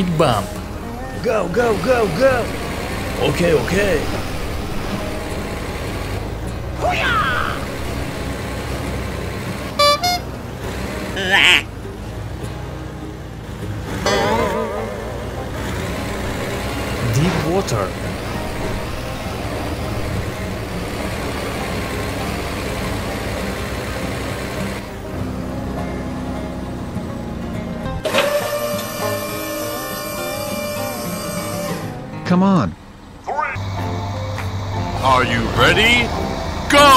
feet bump. Go, go, go, go! Okay, okay! Deep water. Come on. Are you ready? Go!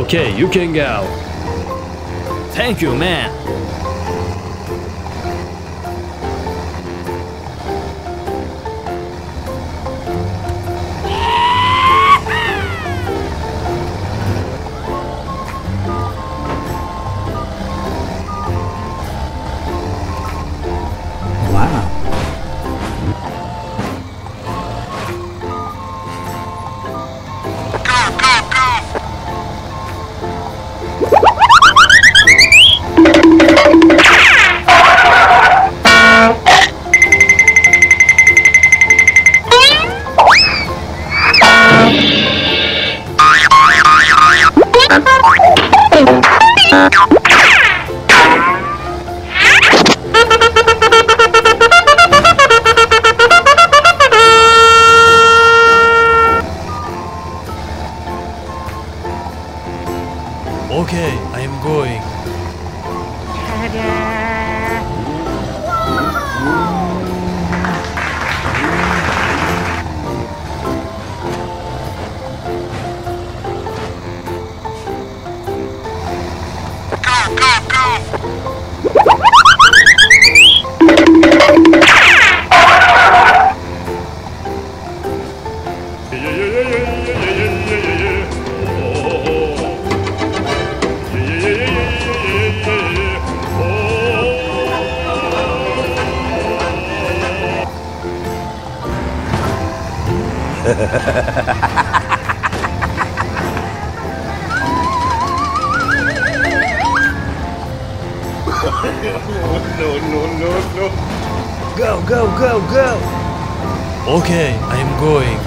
Okay, you can go. Thank you, man. Okay, I am going. No. Go, go, go, go. Okay, I am going.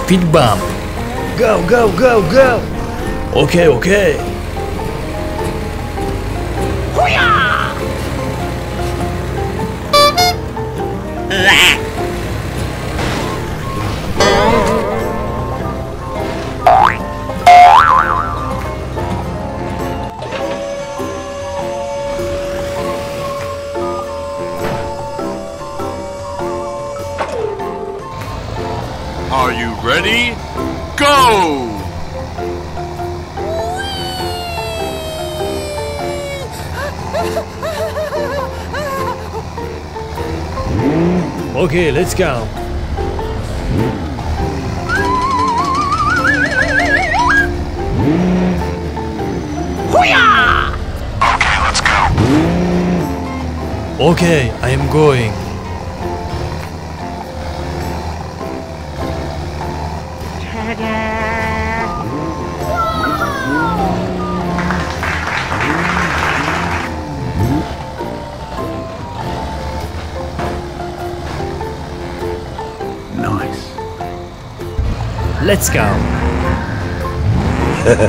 Speed bump. Go, go, go, go. Okay, okay. Are you ready? Go! Okay, let's go. Okay, let's go. Okay, I am going. Nice. Let's go. No.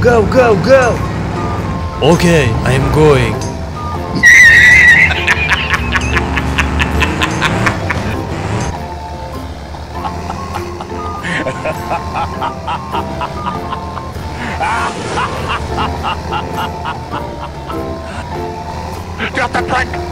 Go. Okay, I am going. Drop that plank!